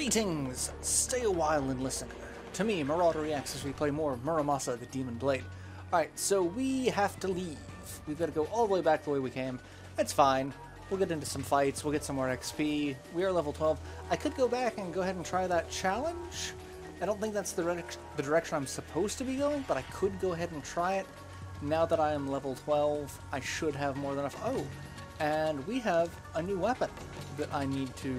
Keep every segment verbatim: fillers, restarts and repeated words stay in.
Greetings! Stay a while and listen. To me, Marauder reacts as we play more of Muramasa the Demon Blade. Alright, so we have to leave. We've got to go all the way back the way we came. That's fine. We'll get into some fights, we'll get some more X P. We are level twelve. I could go back and go ahead and try that challenge. I don't think that's the, re the direction I'm supposed to be going, but I could go ahead and try it. Now that I am level twelve, I should have more than enough. Oh, and we have a new weapon that I need to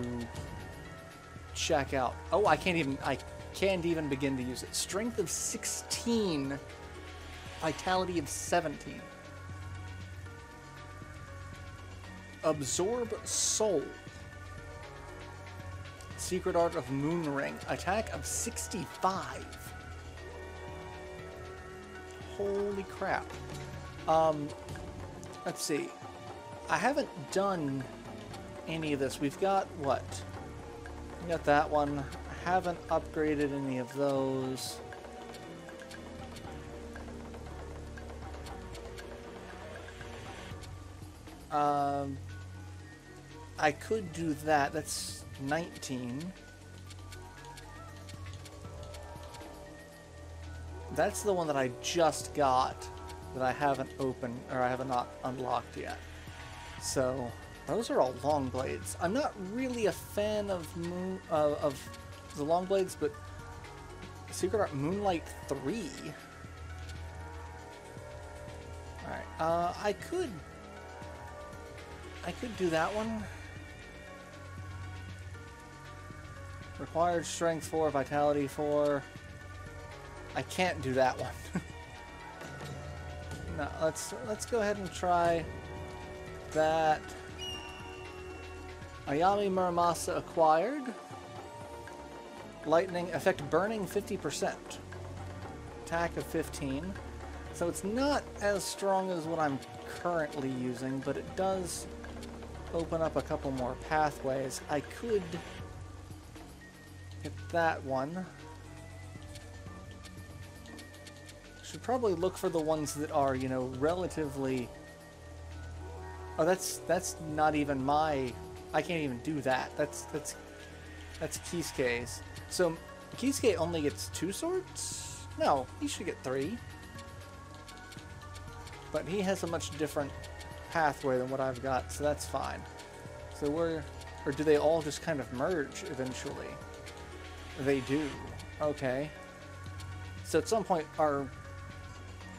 check out. Oh, I can't even, I can't even begin to use it. Strength of sixteen, vitality of seventeen. Absorb soul. Secret art of Moon Ring. Attack of sixty-five. Holy crap. Um, let's see. I haven't done any of this. We've got what? We got that one. I haven't upgraded any of those. Um, I could do that. That's nineteen. That's the one that I just got that I haven't opened, or I have not unlocked yet. So those are all long blades. I'm not really a fan of moon, uh, of the long blades, but Secret Art Moonlight three. All right, uh, I could, I could do that one. Required strength four, vitality four. I can't do that one. No, let's let's go ahead and try that. Ayami Muramasa acquired. Lightning effect burning fifty percent. Attack of fifteen. So it's not as strong as what I'm currently using, but it does open up a couple more pathways. I could get that one. Should probably look for the ones that are, you know, relatively... Oh, that's that's not even my... I can't even do that. That's that's that's Kisuke's. So Kisuke only gets two swords? No, he should get three. But he has a much different pathway than what I've got, so that's fine. So we're... Or do they all just kind of merge eventually? They do. Okay. So at some point our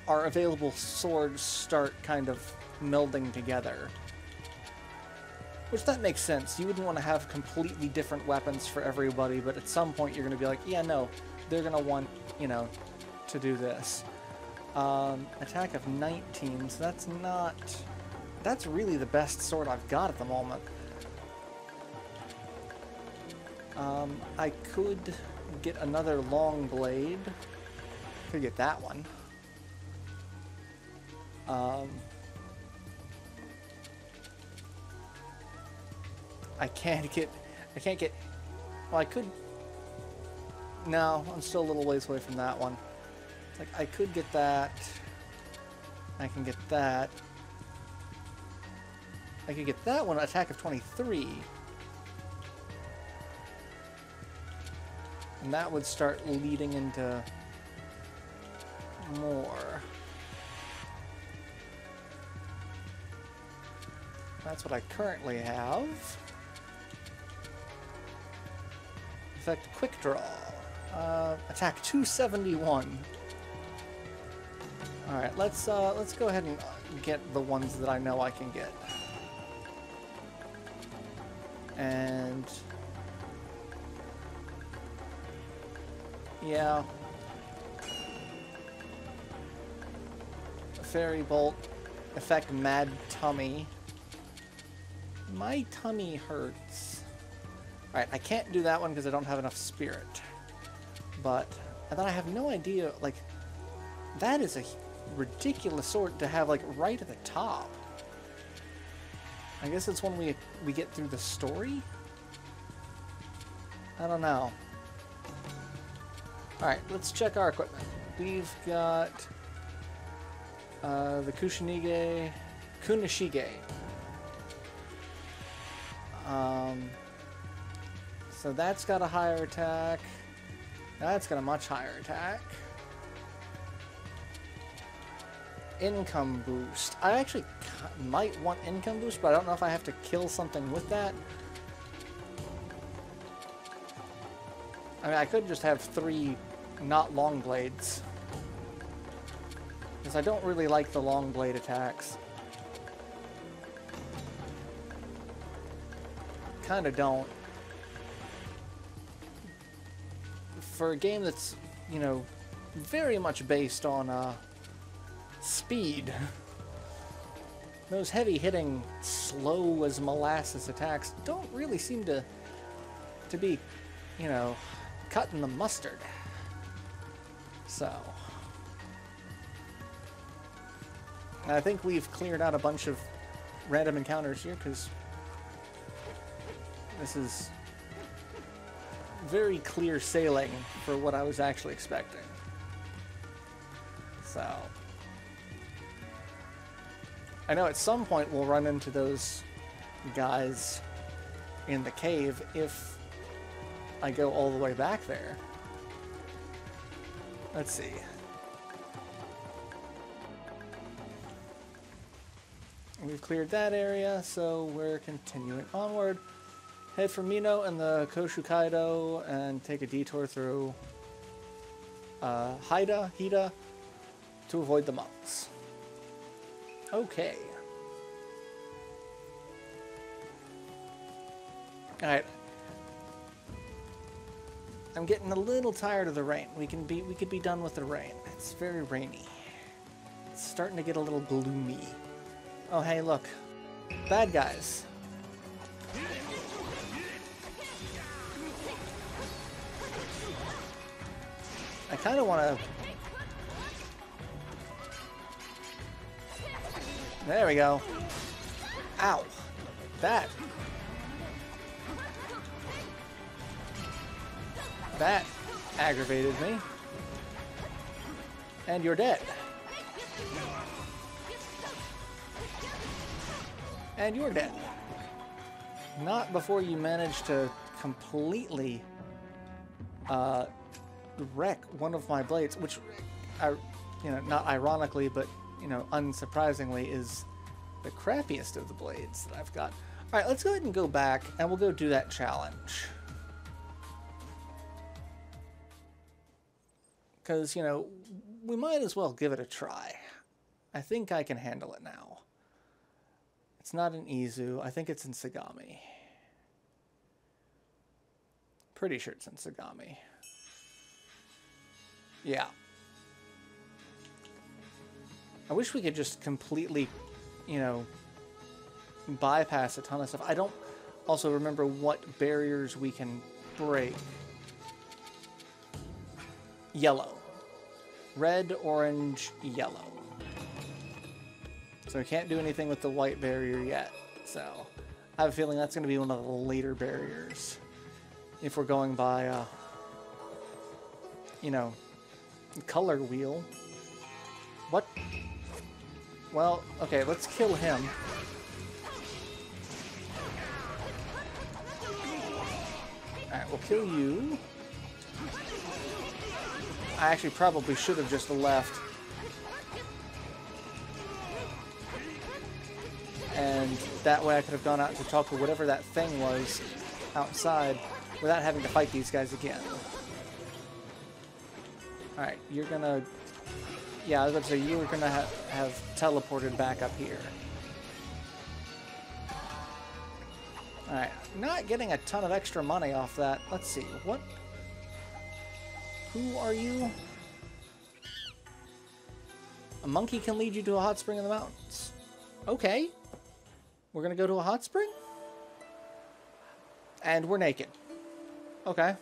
our available swords start kind of melding together. Which that makes sense. You wouldn't want to have completely different weapons for everybody, but at some point you're going to be like, yeah, no, they're going to want, you know, to do this. Um, attack of nineteen, so that's not... That's really the best sword I've got at the moment. Um, I could get another long blade. Could get that one. Um... I can't get, I can't get, well I could, no, I'm still a little ways away from that one. Like, I could get that, I can get that, I could get that one, attack of twenty-three. And that would start leading into more. That's what I currently have. Effect quick draw. Uh, attack two seventy-one. All right, let's uh, let's go ahead and get the ones that I know I can get. And yeah, fairy bolt. Effect mad tummy. My tummy hurts. Alright, I can't do that one because I don't have enough spirit. But, and then I have no idea, like, that is a ridiculous sword to have, like, right at the top. I guess it's when we, we get through the story? I don't know. Alright, let's check our equipment. We've got uh, the Kushinige, Kunishige. Um... So that's got a higher attack. That's got a much higher attack. Income boost. I actually might want income boost, but I don't know if I have to kill something with that. I mean, I could just have three not long blades, because I don't really like the long blade attacks. Kinda don't. For a game that's, you know, very much based on uh, speed, those heavy-hitting, slow-as-molasses attacks don't really seem to to be, you know, cutting the mustard. So, and I think we've cleared out a bunch of random encounters here, because this is very clear sailing for what I was actually expecting. So, I know at some point we'll run into those guys in the cave if I go all the way back there. Let's see. We've cleared that area, so we're continuing onward. Head for Mino and the Koshu Kaido and take a detour through uh, Hida, Hida to avoid the monks. Okay. Alright. I'm getting a little tired of the rain. We can be we could be done with the rain. It's very rainy. It's starting to get a little gloomy. Oh hey, look. Bad guys. I kind of want to... There we go. Ow. That. That aggravated me. And you're dead. And you're dead. Not before you manage to completely... Uh... wreck one of my blades, which, I, you know, not ironically, but, you know, unsurprisingly, is the crappiest of the blades that I've got. All right, let's go ahead and go back, and we'll go do that challenge. Because, you know, we might as well give it a try. I think I can handle it now. It's not in Izu. I think it's in Sagami. Pretty sure it's in Sagami. Yeah. I wish we could just completely, you know, bypass a ton of stuff. I don't also remember what barriers we can break. Yellow. Red, orange, yellow. So we can't do anything with the white barrier yet. So I have a feeling that's going to be one of the later barriers. If we're going by, uh, you know... color wheel. What? Well, okay, let's kill him. Alright, we'll kill you. I actually probably should have just left. And that way I could have gone out to talk to whatever that thing was outside without having to fight these guys again. Alright, you're gonna... Yeah, I was about to say, you were gonna ha have teleported back up here. Alright, not getting a ton of extra money off that. Let's see, what... Who are you? A monkey can lead you to a hot spring in the mountains. Okay. We're gonna go to a hot spring? And we're naked. Okay.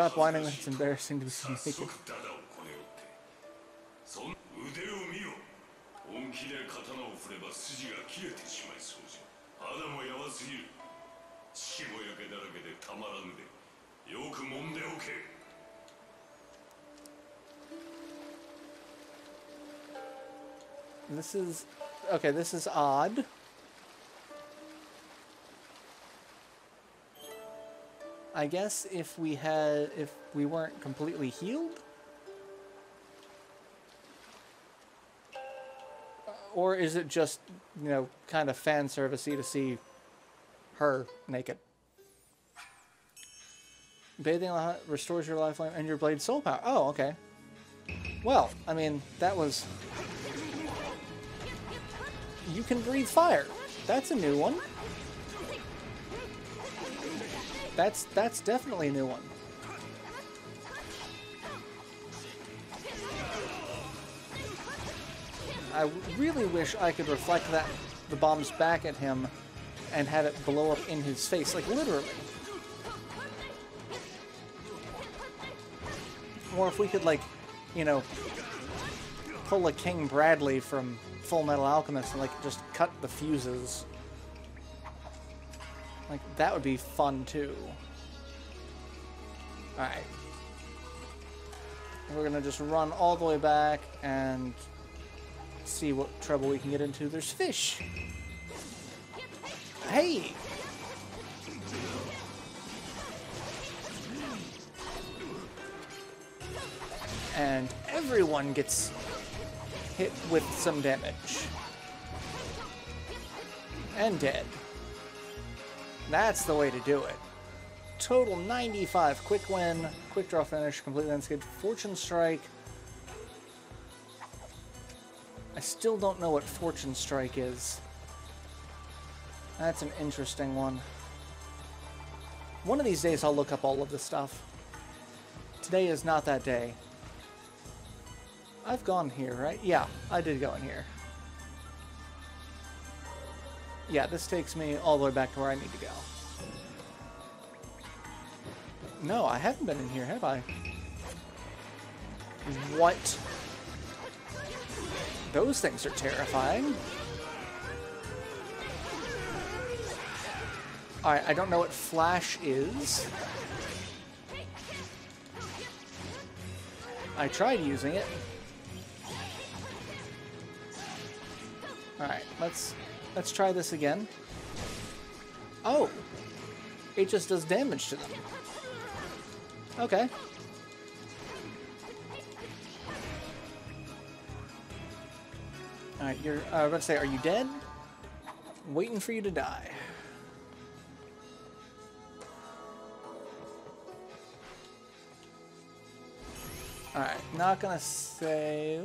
Stop whining, it's embarrassing to be naked. This is... Okay, this is odd. I guess if we had, if we weren't completely healed? Or is it just, you know, kind of fan servicey to see her naked? Bathing restores your lifeline and your blade soul power. Oh, okay. Well, I mean, that was... You can breathe fire. That's a new one. That's, that's definitely a new one. I really wish I could reflect that, the bombs back at him and have it blow up in his face, like literally. Or if we could, like, you know, pull a King Bradley from Fullmetal Alchemist and, like, just cut the fuses. Like, that would be fun, too. Alright. We're gonna just run all the way back and see what trouble we can get into. There's fish! Hey! And everyone gets hit with some damage. And dead. That's the way to do it. Total ninety-five. Quick win, quick draw finish, complete landscape, fortune strike. I still don't know what fortune strike is. That's an interesting one. One of these days I'll look up all of this stuff. Today is not that day. I've gone here, right? Yeah, I did go in here. Yeah, this takes me all the way back to where I need to go. No, I haven't been in here, have I? What? Those things are terrifying. Alright, I don't know what flash is. I tried using it. Alright, let's... Let's try this again. Oh! It just does damage to them. Okay. Alright, you're... I was about to say, are you dead? I'm waiting for you to die. Alright, not gonna save...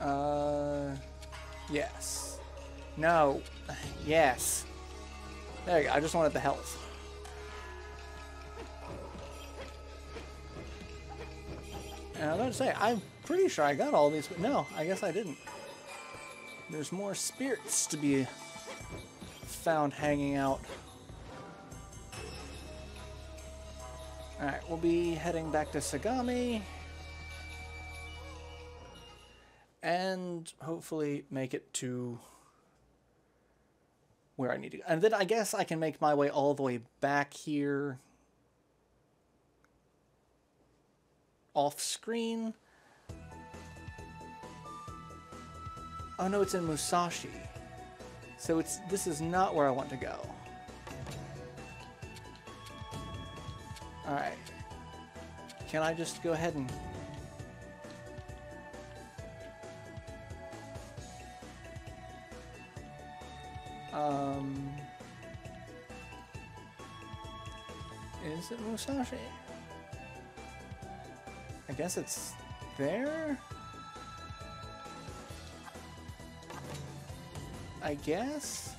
Uh, yes. No. Yes. There you go. I just wanted the health. And I was about to say, I'm pretty sure I got all these, but no, I guess I didn't. There's more spirits to be found hanging out. Alright, we'll be heading back to Sagami. And hopefully make it to where I need to go. And then I guess I can make my way all the way back here off screen. Oh no, it's in Musashi. So it's this is not where I want to go. Alright. Can I just go ahead and... Um, is it Musashi? I guess it's there? I guess?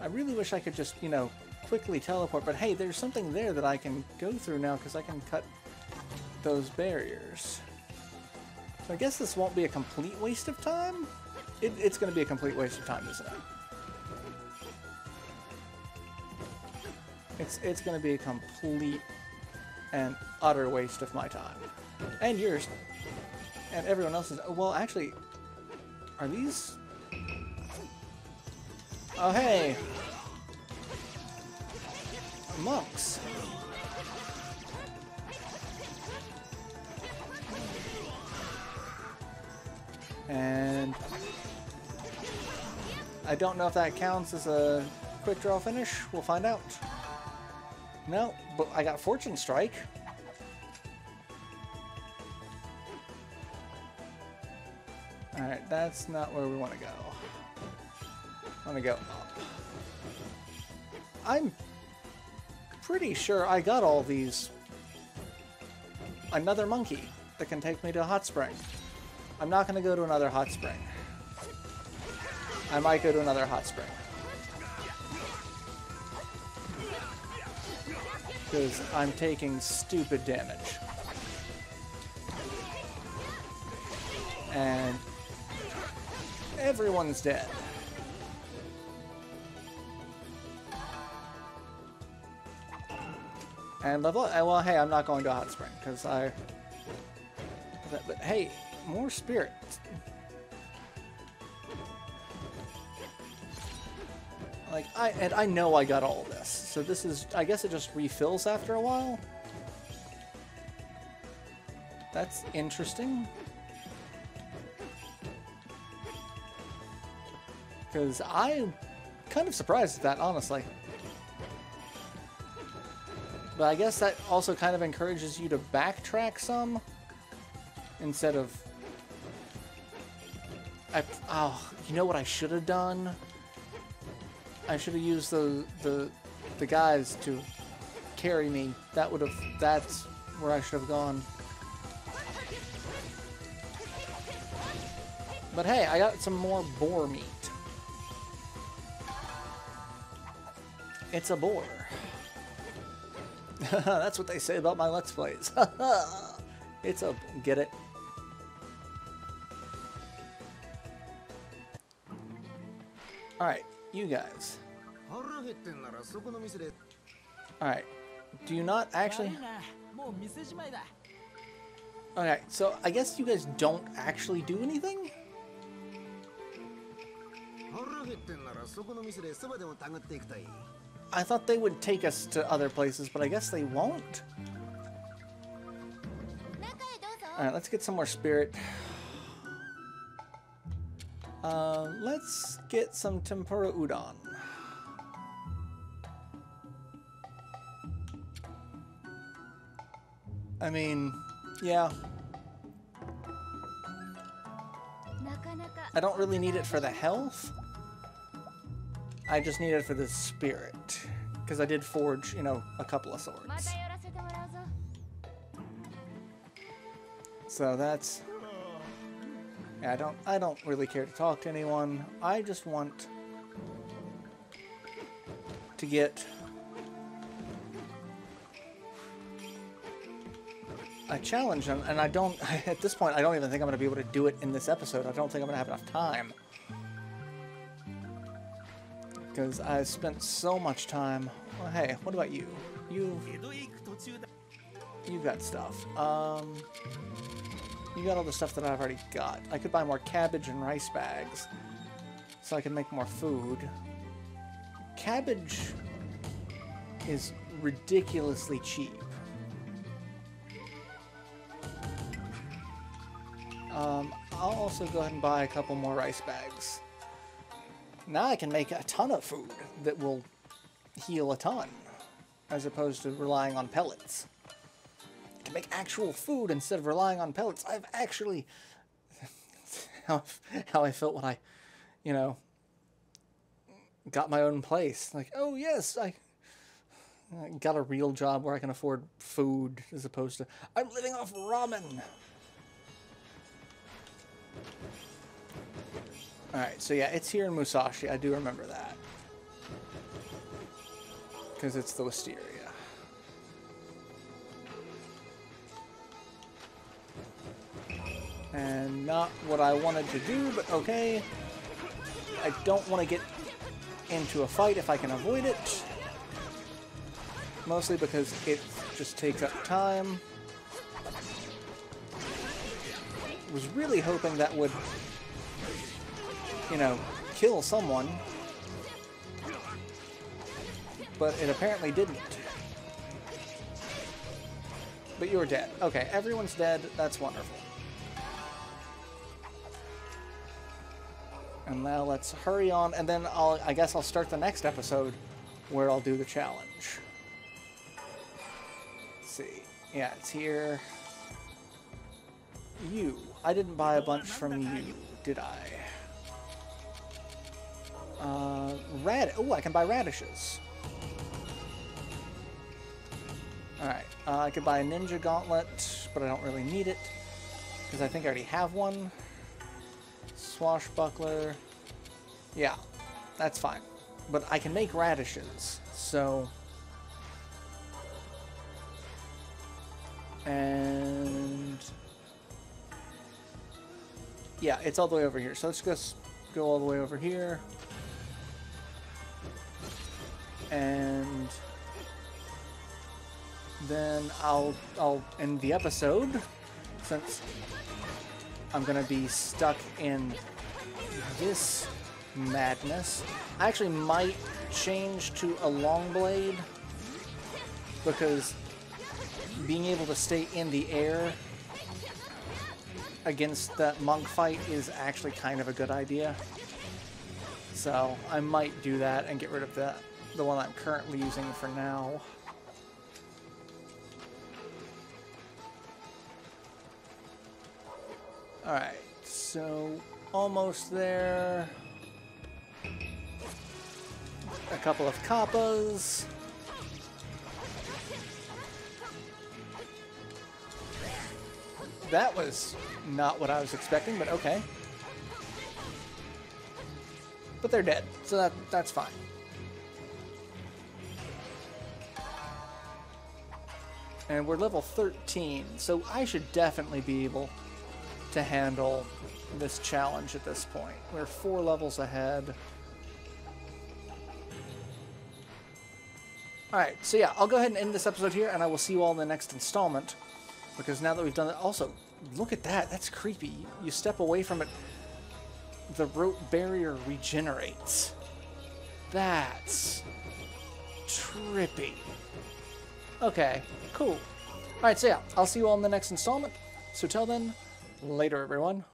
I really wish I could just, you know, quickly teleport, but hey, there's something there that I can go through now because I can cut those barriers. So I guess this won't be a complete waste of time? It, it's going to be a complete waste of time, isn't it? It's, it's going to be a complete and utter waste of my time. And yours. And everyone else's. Well, actually, are these? Oh, hey. Monks. And... I don't know if that counts as a quick draw finish. We'll find out. No, but I got Fortune Strike. Alright, that's not where we want to go. Let me go up. I'm pretty sure I got all these. Another monkey that can take me to a hot spring. I'm not going to go to another hot spring. I might go to another hot spring. Because I'm taking stupid damage. And everyone's dead. And level up. Well, hey, I'm not going to a hot spring because I. But, but hey, more spirit. Like I and I know I got all of this, so this is. I guess it just refills after a while. That's interesting. Because I'm kind of surprised at that, honestly. But I guess that also kind of encourages you to backtrack some. Instead of... I, oh, you know what I should have done? I should have used the, the, the guys to carry me. That would have... That's where I should have gone. But hey, I got some more boar meat. It's a boar. That's what they say about my Let's Plays. It's a... Get it? Alright, you guys. Alright. Do you not actually... Alright, so I guess you guys don't actually do anything? I thought they would take us to other places, but I guess they won't. Alright, let's get some more spirit. Uh, let's get some tempura udon. I mean, yeah. I don't really need it for the health. I just need it for the spirit, because I did forge, you know, a couple of swords. So that's... Yeah, I don't, I don't really care to talk to anyone. I just want to get a challenge, and, and I don't, at this point, I don't even think I'm going to be able to do it in this episode. I don't think I'm going to have enough time. Because I spent so much time. Well, hey, what about you? You, you've got stuff. Um, you got all the stuff that I've already got. I could buy more cabbage and rice bags, so I can make more food. Cabbage is ridiculously cheap. Um, I'll also go ahead and buy a couple more rice bags. Now I can make a ton of food that will heal a ton, as opposed to relying on pellets. I can make actual food instead of relying on pellets. I've actually... how, how I felt when I, you know, got my own place. Like, oh yes, I, I got a real job where I can afford food, as opposed to, I'm living off ramen! Alright, so yeah, it's here in Musashi. I do remember that. Because it's the wisteria. And not what I wanted to do, but okay. I don't want to get into a fight if I can avoid it. Mostly because it just takes up time. I was really hoping that would... you know, kill someone, but it apparently didn't. But you're dead. Okay, everyone's dead. That's wonderful. And now let's hurry on, and then I'll, I guess I'll start the next episode where I'll do the challenge. Let's see. Yeah, it's here. You. I didn't buy a bunch from you, did I? Uh, rad- oh, I can buy radishes. Alright, uh, I could buy a ninja gauntlet, but I don't really need it, because I think I already have one. Swashbuckler. Yeah, that's fine. But I can make radishes, so... And... yeah, it's all the way over here, so let's just go all the way over here. And... then I'll, I'll end the episode, since I'm going to be stuck in this madness. I actually might change to a long blade, because being able to stay in the air against that monk fight is actually kind of a good idea. So I might do that and get rid of the, the one I'm currently using for now. Alright, so almost there. A couple of kappas. That was not what I was expecting, but okay. But they're dead, so that that's fine. And we're level thirteen, so I should definitely be able to handle this challenge at this point. We're four levels ahead. Alright, so yeah, I'll go ahead and end this episode here, and I will see you all in the next installment, because now that we've done it... Also, look at that, that's creepy. You step away from it, the rope barrier regenerates. That's... trippy. Okay, cool. Alright, so yeah, I'll see you all in the next installment, so till then... later, everyone.